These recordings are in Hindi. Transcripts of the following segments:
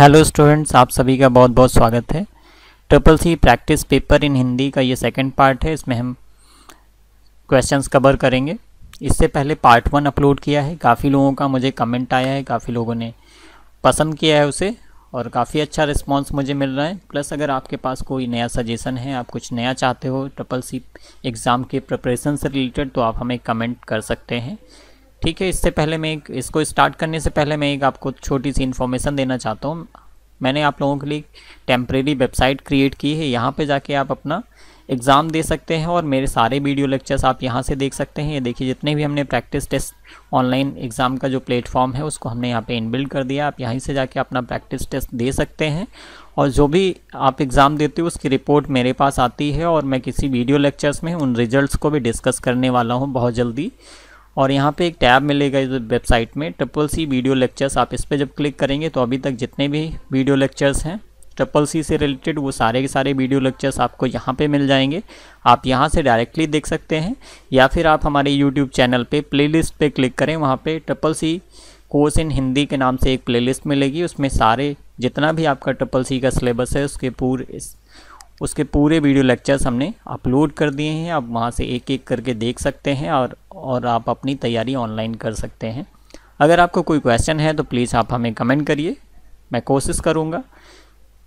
हेलो स्टूडेंट्स, आप सभी का बहुत बहुत स्वागत है। CCC practice paper in Hindi का ये सेकंड पार्ट है। इसमें हम क्वेश्चंस कवर करेंगे। इससे पहले पार्ट 1 अपलोड किया है। काफ़ी लोगों का मुझे कमेंट आया है, काफ़ी लोगों ने पसंद किया है उसे और काफ़ी अच्छा रिस्पांस मुझे मिल रहा है। प्लस अगर आपके पास कोई नया सजेशन है, आप कुछ नया चाहते हो CCC एग्ज़ाम के प्रिपरेशन से रिलेटेड, तो आप हमें कमेंट कर सकते हैं, ठीक है। इससे पहले मैं इसको स्टार्ट करने से पहले मैं एक आपको छोटी सी इन्फॉर्मेशन देना चाहता हूँ। मैंने आप लोगों के लिए टेम्परेरी वेबसाइट क्रिएट की है। यहाँ पे जाके आप अपना एग्ज़ाम दे सकते हैं और मेरे सारे वीडियो लेक्चर्स आप यहाँ से देख सकते हैं। ये देखिए, जितने भी हमने प्रैक्टिस टेस्ट ऑनलाइन एग्ज़ाम का जो प्लेटफॉर्म है उसको हमने यहाँ पे इनबिल्ड कर दिया। आप यहीं से जाके अपना प्रैक्टिस टेस्ट दे सकते हैं और जो भी आप एग्ज़ाम देते हो उसकी रिपोर्ट मेरे पास आती है और मैं किसी वीडियो लेक्चर्स में उन रिजल्ट को भी डिस्कस करने वाला हूँ बहुत जल्दी। और यहाँ पे एक टैब मिलेगा इस वेबसाइट में, CCC वीडियो लेक्चर्स। आप इस पर जब क्लिक करेंगे तो अभी तक जितने भी वीडियो लेक्चर्स हैं CCC से रिलेटेड, वो सारे के सारे वीडियो लेक्चर्स आपको यहाँ पे मिल जाएंगे। आप यहाँ से डायरेक्टली देख सकते हैं या फिर आप हमारे YouTube चैनल पे प्लेलिस्ट पे क्लिक करें। वहाँ पे CCC कोर्स इन हिंदी के नाम से एक प्लेलिस्ट मिलेगी। उसमें सारे जितना भी आपका CCC का सिलेबस है उसके पूरे वीडियो लेक्चर्स हमने अपलोड कर दिए हैं। आप वहाँ से एक एक करके देख सकते हैं और आप अपनी तैयारी ऑनलाइन कर सकते हैं। अगर आपको कोई क्वेश्चन है तो प्लीज़ आप हमें कमेंट करिए, मैं कोशिश करूँगा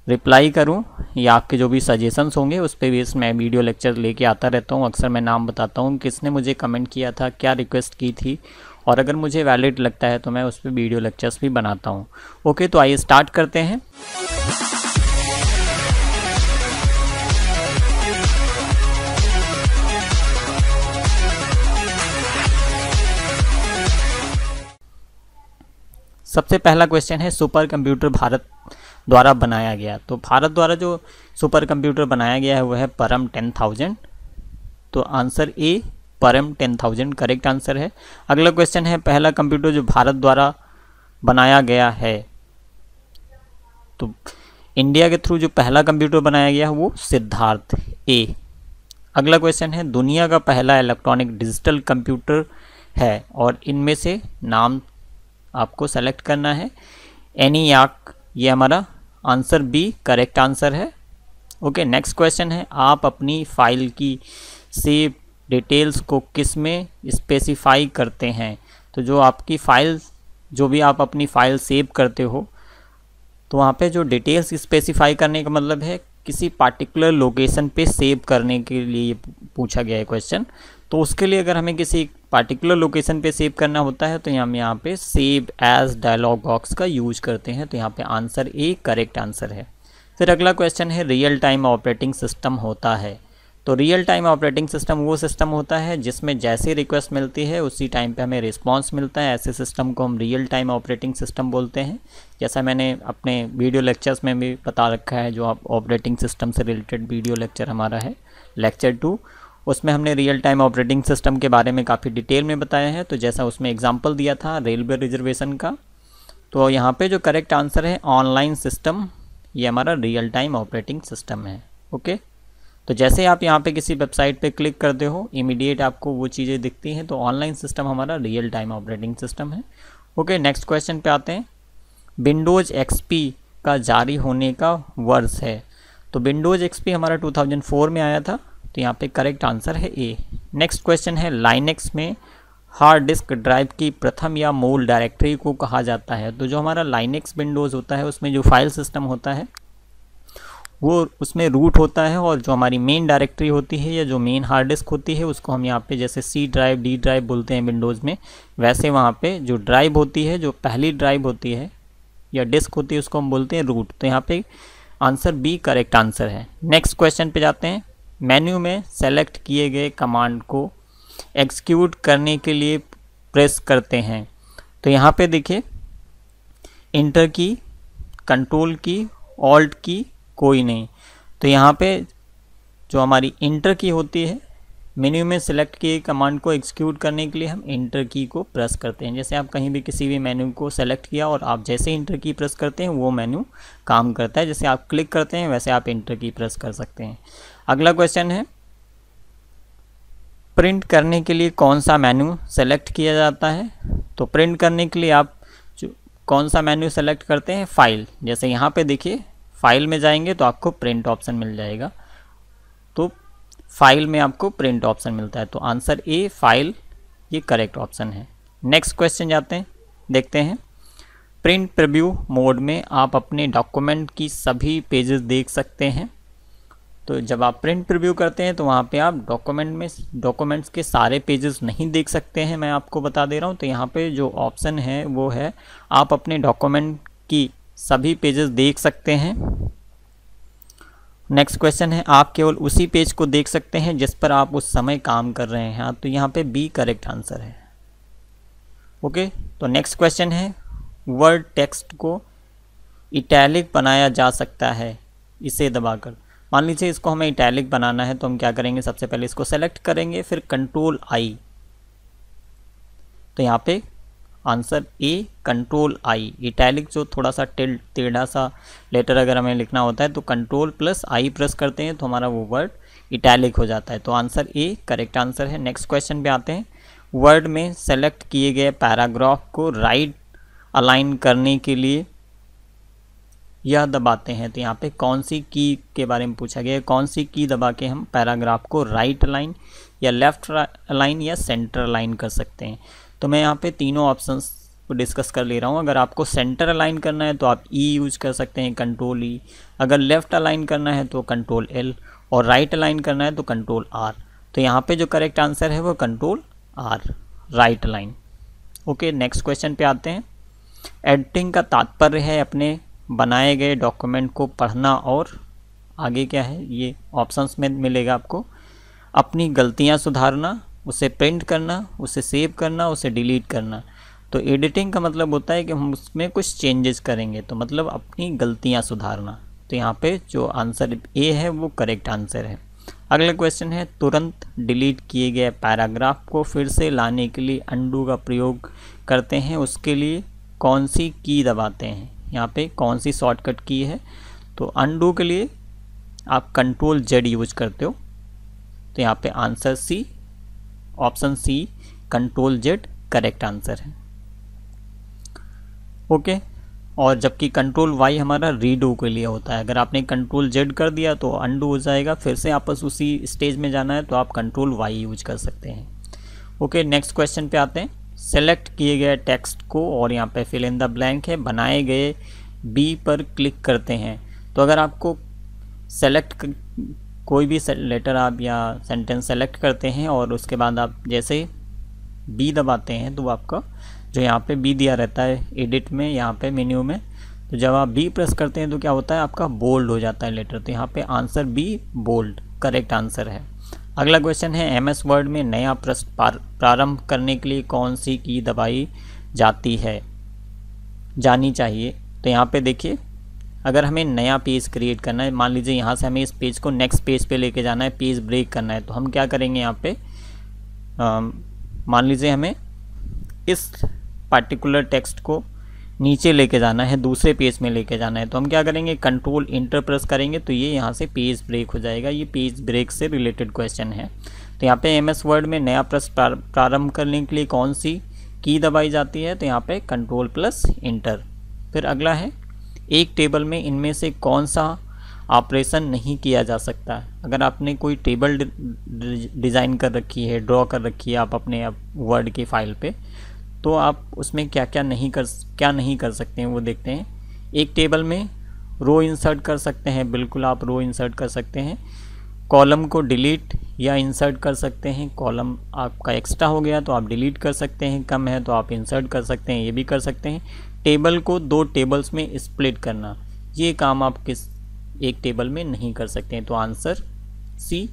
रिप्लाई करूँ, या आपके जो भी सजेशंस होंगे उस पर भी मैं वीडियो लेक्चर लेके आता रहता हूँ। अक्सर मैं नाम बताता हूँ किसने मुझे कमेंट किया था, क्या रिक्वेस्ट की थी, और अगर मुझे वैलिड लगता है तो मैं उस पर वीडियो लेक्चर्स भी बनाता हूँ। ओके, तो आइए स्टार्ट करते हैं। सबसे पहला क्वेश्चन है, सुपर कंप्यूटर भारत द्वारा बनाया गया। तो भारत द्वारा जो सुपर कंप्यूटर बनाया गया है वो है परम 10,000। तो आंसर ए, परम 10,000 करेक्ट आंसर है। अगला क्वेश्चन है, पहला कंप्यूटर जो भारत द्वारा बनाया गया है, तो इंडिया के थ्रू जो पहला कंप्यूटर बनाया गया है वो सिद्धार्थ, ए। अगला क्वेश्चन है, दुनिया का पहला इलेक्ट्रॉनिक डिजिटल कंप्यूटर है और इनमें से नाम आपको सेलेक्ट करना है, ENIAC। ये हमारा आंसर बी करेक्ट आंसर है। ओके, नेक्स्ट क्वेश्चन है, आप अपनी फाइल की सेव डिटेल्स को किस में स्पेसिफाई करते हैं। तो जो आपकी फाइल, जो भी आप अपनी फाइल सेव करते हो, तो वहाँ पे जो डिटेल्स स्पेसिफाई करने का मतलब है किसी पार्टिकुलर लोकेशन पे सेव करने के लिए पूछा गया है क्वेश्चन। तो उसके लिए अगर हमें किसी पार्टिकुलर लोकेशन पे सेव करना होता है तो हम यहाँ पे सेव एज डायलॉग बॉक्स का यूज करते हैं। तो यहाँ पे आंसर ए करेक्ट आंसर है। फिर अगला क्वेश्चन है, रियल टाइम ऑपरेटिंग सिस्टम होता है। तो रियल टाइम ऑपरेटिंग सिस्टम वो सिस्टम होता है जिसमें जैसे रिक्वेस्ट मिलती है उसी टाइम पे हमें रिस्पांस मिलता है। ऐसे सिस्टम को हम रियल टाइम ऑपरेटिंग सिस्टम बोलते हैं। जैसा मैंने अपने वीडियो लेक्चर्स में भी बता रखा है, जो ऑपरेटिंग सिस्टम से रिलेटेड वीडियो लेक्चर हमारा है लेक्चर 2, उसमें हमने रियल टाइम ऑपरेटिंग सिस्टम के बारे में काफ़ी डिटेल में बताया है। तो जैसा उसमें एग्जाम्पल दिया था रेलवे रिजर्वेशन का, तो यहाँ पे जो करेक्ट आंसर है ऑनलाइन सिस्टम, ये हमारा रियल टाइम ऑपरेटिंग सिस्टम है। ओके, तो जैसे आप यहाँ पे किसी वेबसाइट पे क्लिक करते हो इमीडिएट आपको वो चीज़ें दिखती हैं। तो ऑनलाइन सिस्टम हमारा रियल टाइम ऑपरेटिंग सिस्टम है। ओके, नेक्स्ट क्वेश्चन पे आते हैं, विंडोज़ XP का जारी होने का वर्ष है। तो विंडोज़ XP हमारा 2004 में आया था। तो यहाँ पे करेक्ट आंसर है ए। नेक्स्ट क्वेश्चन है, लाइनेक्स में हार्ड डिस्क ड्राइव की प्रथम या मूल डायरेक्टरी को कहा जाता है। तो जो हमारा लाइनेक्स विंडोज़ होता है उसमें जो फाइल सिस्टम होता है वो उसमें रूट होता है, और जो हमारी मेन डायरेक्टरी होती है या जो मेन हार्ड डिस्क होती है उसको हम यहाँ पे जैसे C ड्राइव D ड्राइव बोलते हैं विंडोज़ में, वैसे वहाँ पे जो ड्राइव होती है, जो पहली ड्राइव होती है या डिस्क होती है उसको हम बोलते हैं रूट। तो यहाँ पे आंसर बी करेक्ट आंसर है। नेक्स्ट क्वेश्चन पे जाते हैं, मेन्यू में सेलेक्ट किए गए कमांड को एग्जीक्यूट करने के लिए प्रेस करते हैं। तो यहाँ पर देखिए, इंटर की, कंट्रोल की, ऑल्ट की, कोई नहीं। तो यहाँ पे जो हमारी इंटर की होती है, मेन्यू में सिलेक्ट किए कमांड को एग्जीक्यूट करने के लिए हम इंटर की को प्रेस करते हैं। जैसे आप कहीं भी किसी भी मेन्यू को सेलेक्ट किया और आप जैसे इंटर की प्रेस करते हैं वो मेन्यू काम करता है। जैसे आप क्लिक करते हैं वैसे आप इंटर की प्रेस कर सकते हैं। अगला क्वेश्चन है, प्रिंट करने के लिए कौन सा मेन्यू सेलेक्ट किया जाता है। तो प्रिंट करने के लिए आप कौन सा मेन्यू सेलेक्ट करते हैं, फाइल। जैसे यहाँ पे देखिए फाइल में जाएंगे तो आपको प्रिंट ऑप्शन मिल जाएगा, तो फाइल में आपको प्रिंट ऑप्शन मिलता है, तो आंसर ए फाइल ये करेक्ट ऑप्शन है। नेक्स्ट क्वेश्चन जाते हैं, देखते हैं प्रिंट प्रीव्यू मोड में आप अपने डॉक्यूमेंट की सभी पेजेस देख सकते हैं। तो जब आप प्रिंट प्रीव्यू करते हैं तो वहाँ पे आप डॉक्यूमेंट में डॉक्यूमेंट्स के सारे पेजेस नहीं देख सकते हैं, मैं आपको बता दे रहा हूँ। तो यहाँ पे जो ऑप्शन है वो है आप अपने डॉक्यूमेंट की सभी पेजेस देख सकते हैं। नेक्स्ट क्वेश्चन है आप केवल उसी पेज को देख सकते हैं जिस पर आप उस समय काम कर रहे हैं, तो यहाँ पे बी करेक्ट आंसर है। ओके, तो नेक्स्ट क्वेश्चन है वर्ड टेक्स्ट को इटैलिक बनाया जा सकता है इसे दबाकर। मान लीजिए इसको हमें इटैलिक बनाना है, तो हम क्या करेंगे, सबसे पहले इसको सेलेक्ट करेंगे, फिर कंट्रोल आई, तो यहाँ पे answer A control I. Italic जो थोड़ा सा टेढ़ा सा लेटर अगर हमें लिखना होता है तो कंट्रोल प्लस आई प्रेस करते हैं तो हमारा वो वर्ड इटैलिक हो जाता है, तो आंसर ए करेक्ट आंसर है। नेक्स्ट क्वेश्चन पे आते हैं, वर्ड में सेलेक्ट किए गए पैराग्राफ को राइट अलाइन करने के लिए यह दबाते हैं, तो यहाँ पे कौन सी की के बारे में पूछा गया है, कौन सी की दबा के हम पैराग्राफ को राइट अलाइन या लेफ्ट अलाइन या सेंटर अलाइन कर सकते हैं। तो मैं यहाँ पे तीनों ऑप्शंस को डिस्कस कर ले रहा हूँ। अगर आपको सेंटर अलाइन करना है तो आप ई यूज कर सकते हैं, कंट्रोल ई। अगर लेफ़्ट अलाइन करना है तो कंट्रोल एल, और राइट अलाइन करना है तो कंट्रोल आर। तो यहाँ पर जो करेक्ट आंसर है वो control R, right align. Okay, next question पे आते हैं, एडिटिंग का तात्पर्य है अपने बनाए गए डॉक्यूमेंट को पढ़ना और आगे क्या है ये ऑप्शंस में मिलेगा आपको, अपनी गलतियां सुधारना, उसे प्रिंट करना, उसे सेव करना, उसे डिलीट करना। तो एडिटिंग का मतलब होता है कि हम उसमें कुछ चेंजेस करेंगे, तो मतलब अपनी गलतियां सुधारना। तो यहाँ पे जो आंसर ए है वो करेक्ट आंसर है। अगला क्वेश्चन है तुरंत डिलीट किए गए पैराग्राफ को फिर से लाने के लिए अंडू का प्रयोग करते हैं, उसके लिए कौन सी की दबाते हैं। यहाँ पे कौन सी शॉर्टकट की है, तो अंडू के लिए आप कंट्रोल जेड यूज करते हो, तो यहाँ पे answer C, option C control Z correct answer है। ओके, और जबकि कंट्रोल वाई हमारा रीडू के लिए होता है, अगर आपने कंट्रोल जेड कर दिया तो अंडू हो जाएगा, फिर से आपस उसी स्टेज में जाना है तो आप कंट्रोल वाई यूज कर सकते हैं। ओके, नेक्स्ट क्वेश्चन पे आते हैं, सेलेक्ट किए गए टेक्स्ट को और यहाँ पे फिल इन द ब्लैंक है बनाए गए बी पर क्लिक करते हैं। तो अगर आपको सेलेक्ट कोई भी लेटर आप या सेंटेंस सेलेक्ट करते हैं और उसके बाद आप जैसे बी दबाते हैं तो आपका जो यहाँ पे बी दिया रहता है एडिट में, यहाँ पे मेन्यू में, तो जब आप बी प्रेस करते हैं तो क्या होता है आपका बोल्ड हो जाता है लेटर, तो यहाँ पे answer B bold correct answer है। अगला क्वेश्चन है एमएस वर्ड में नया पृष्ठ प्रारंभ करने के लिए कौन सी की दबाई जाती है, जानी चाहिए। तो यहाँ पे देखिए अगर हमें नया पेज क्रिएट करना है, मान लीजिए यहाँ से हमें इस पेज को नेक्स्ट पेज पे लेके जाना है, पेज ब्रेक करना है, तो हम क्या करेंगे यहाँ पे मान लीजिए हमें इस पार्टिकुलर टेक्स्ट को नीचे लेके जाना है, दूसरे पेज में लेके जाना है, तो हम क्या करेंगे कंट्रोल इंटर प्रेस करेंगे तो ये यहाँ से पेज ब्रेक हो जाएगा। ये पेज ब्रेक से रिलेटेड क्वेश्चन है। तो यहाँ पे एमएस वर्ड में नया पृष्ठ प्रारंभ करने के लिए कौन सी की दबाई जाती है, तो यहाँ पे कंट्रोल प्लस इंटर। फिर अगला है एक टेबल में इनमें से कौन सा ऑपरेशन नहीं किया जा सकता है। अगर आपने कोई टेबल डिज़ाइन कर रखी है, ड्रॉ कर रखी है आप अपने वर्ड की फाइल पर, तो आप उसमें क्या नहीं कर सकते हैं वो देखते हैं। एक टेबल में रो इंसर्ट कर सकते हैं, बिल्कुल आप रो इंसर्ट कर सकते हैं, कॉलम को डिलीट या इंसर्ट कर सकते हैं, कॉलम आपका एक्स्ट्रा हो गया तो आप डिलीट कर सकते हैं, कम है तो आप इंसर्ट कर सकते हैं, ये भी कर सकते हैं। टेबल को दो टेबल्स में स्प्लिट करना, ये काम आप किस एक टेबल में नहीं कर सकते हैं, तो आंसर सी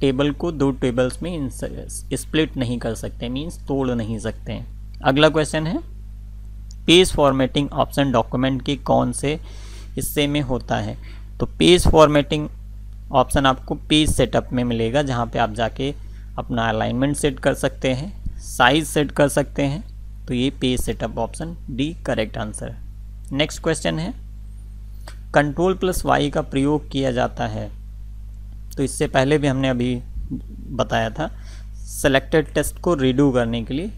टेबल को दो टेबल्स में स्प्लिट नहीं कर सकते, मीन्स तोड़ नहीं सकते हैं। अगला क्वेश्चन है पेज फॉर्मेटिंग ऑप्शन डॉक्यूमेंट के कौन से हिस्से में होता है, तो पेज फॉर्मेटिंग ऑप्शन आपको पेज सेटअप में मिलेगा, जहाँ पे आप जाके अपना अलाइनमेंट सेट कर सकते हैं, साइज सेट कर सकते हैं, तो ये page setup option D correct answer है। नेक्स्ट क्वेश्चन है कंट्रोल प्लस वाई का प्रयोग किया जाता है, तो इससे पहले भी हमने अभी बताया था सेलेक्टेड टेक्स्ट को रीडू करने के लिए,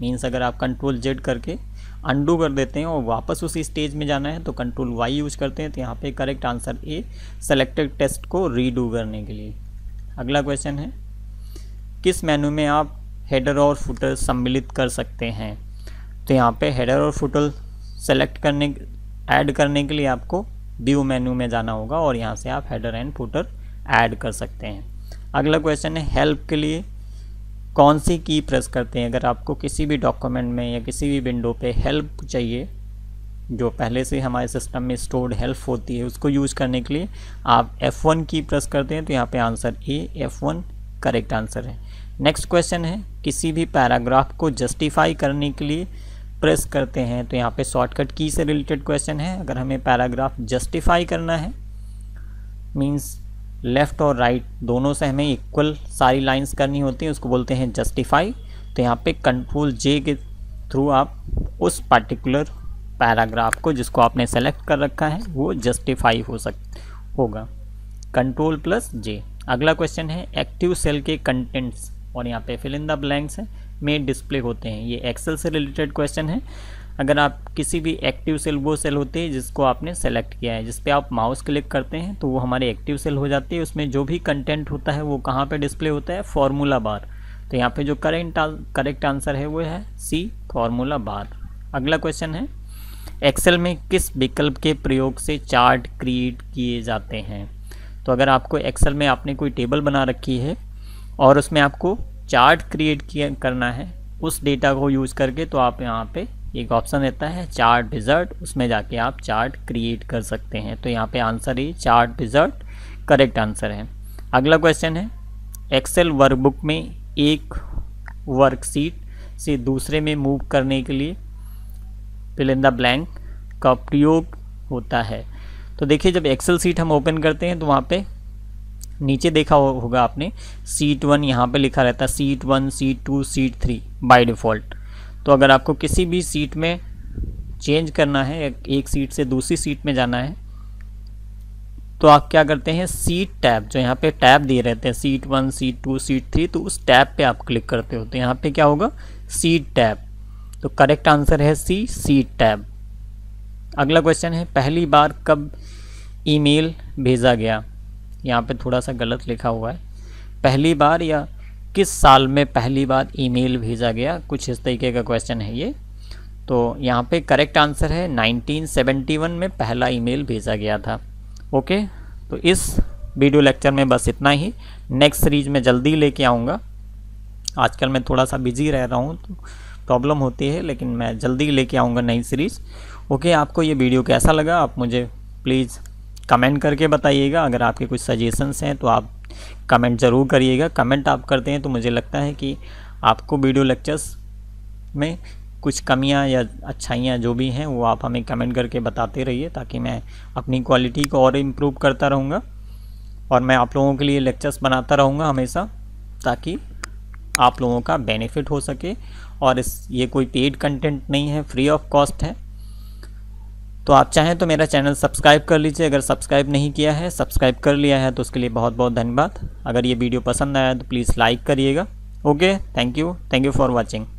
मीन्स अगर आप कंट्रोल जेड करके अंडू कर देते हैं और वापस उसी स्टेज में जाना है तो कंट्रोल वाई यूज करते हैं। तो यहाँ पे correct answer A, selected test को रीडू करने के लिए। अगला क्वेश्चन है, किस मेनू में आप हेडर और फुटर सम्मिलित कर सकते हैं? तो यहाँ पे हेडर और फुटर सेलेक्ट करने ऐड करने के लिए आपको व्यू मेनू में जाना होगा और यहाँ से आप हेडर एंड फुटर ऐड कर सकते हैं। अगला क्वेश्चन है, हेल्प के लिए कौन सी की प्रेस करते हैं? अगर आपको किसी भी डॉक्यूमेंट में या किसी भी विंडो पे हेल्प चाहिए, जो पहले से हमारे सिस्टम में स्टोर्ड हेल्प होती है, उसको यूज़ करने के लिए आप F1 की प्रेस करते हैं। तो यहाँ पे answer A F1 correct answer है। नेक्स्ट क्वेश्चन है, किसी भी पैराग्राफ को जस्टिफाई करने के लिए प्रेस करते हैं। तो यहाँ पे शॉर्टकट की से रिलेटेड क्वेश्चन है। अगर हमें पैराग्राफ जस्टिफाई करना है, मीन्स लेफ़्ट और राइट दोनों से हमें इक्वल सारी लाइंस करनी होती हैं, उसको बोलते हैं जस्टिफाई। तो यहाँ पे कंट्रोल जे के थ्रू आप उस पार्टिकुलर पैराग्राफ को जिसको आपने सेलेक्ट कर रखा है वो जस्टिफाई होगा, कंट्रोल प्लस जे। अगला क्वेश्चन है, एक्टिव सेल के कंटेंट्स और यहाँ पे फिल इन द ब्लैंक्स में डिस्प्ले होते हैं। ये एक्सेल से रिलेटेड क्वेश्चन है। अगर आप किसी भी एक्टिव सेल, वो सेल होती है जिसको आपने सेलेक्ट किया है, जिस पे आप माउस क्लिक करते हैं तो वो हमारे एक्टिव सेल हो जाती है। उसमें जो भी कंटेंट होता है वो कहाँ पे डिस्प्ले होता है? Formula bar. तो यहाँ पे जो करेक्ट आंसर है वो है सी, फार्मूला बार। अगला क्वेश्चन है, एक्सेल में किस विकल्प के प्रयोग से चार्ट क्रिएट किए जाते हैं? तो अगर आपको एक्सेल में आपने कोई टेबल बना रखी है और उसमें आपको चार्ट क्रिएट करना है, उस डेटा को यूज़ करके तो आप यहाँ पे एक ऑप्शन रहता है चार्ट विजार्ड, उसमें जाके आप चार्ट क्रिएट कर सकते हैं। तो यहाँ पे आंसर ही चार्ट विजार्ड करेक्ट आंसर है। अगला क्वेश्चन है, एक्सेल वर्कबुक में एक वर्कशीट से दूसरे में मूव करने के लिए फिल इन द ब्लैंक का प्रयोग होता है। तो देखिए, जब एक्सेल शीट हम ओपन करते हैं तो वहाँ पे नीचे देखा होगा आपने सीट 1, यहाँ पे लिखा रहता है sheet 1, sheet 2, sheet 3 by default. तो अगर आपको किसी भी सीट में चेंज करना है, एक सीट से दूसरी सीट में जाना है, तो आप क्या करते हैं, सीट टैब, जो यहाँ पे टैब दिए रहते हैं सीट 1, सीट 2, सीट 3, तो उस टैब पे आप क्लिक करते हो। तो यहाँ पे क्या होगा, सीट टैब। तो करेक्ट आंसर है सी, सीट टैब। अगला क्वेश्चन है, पहली बार कब ईमेल भेजा गया? यहाँ पे थोड़ा सा गलत लिखा हुआ है, पहली बार या किस साल में पहली बार ईमेल भेजा गया, कुछ इस तरीके का क्वेश्चन है ये। तो यहाँ पे करेक्ट आंसर है 1971 में पहला ईमेल भेजा गया था। ओके, तो इस वीडियो लेक्चर में बस इतना ही। नेक्स्ट सीरीज में जल्दी लेके आऊँगा। आजकल मैं थोड़ा सा बिजी रह रहा हूँ तो प्रॉब्लम होती है, लेकिन मैं जल्दी लेके आऊँगा नई सीरीज़। ओके, आपको ये वीडियो कैसा लगा आप मुझे प्लीज़ कमेंट करके बताइएगा। अगर आपके कुछ सजेशंस हैं तो आप कमेंट ज़रूर करिएगा। कमेंट आप करते हैं तो मुझे लगता है कि आपको वीडियो लेक्चर्स में कुछ कमियां या अच्छाइयां जो भी हैं वो आप हमें कमेंट करके बताते रहिए, ताकि मैं अपनी क्वालिटी को और इम्प्रूव करता रहूँगा और मैं आप लोगों के लिए लेक्चर्स बनाता रहूँगा हमेशा, ताकि आप लोगों का बेनिफिट हो सके। और ये कोई पेड कंटेंट नहीं है, फ्री ऑफ कॉस्ट है। तो आप चाहें तो मेरा चैनल सब्सक्राइब कर लीजिए, अगर सब्सक्राइब नहीं किया है। सब्सक्राइब कर लिया है तो उसके लिए बहुत बहुत धन्यवाद। अगर ये वीडियो पसंद आया तो प्लीज़ लाइक करिएगा। Okay, thank you for watching.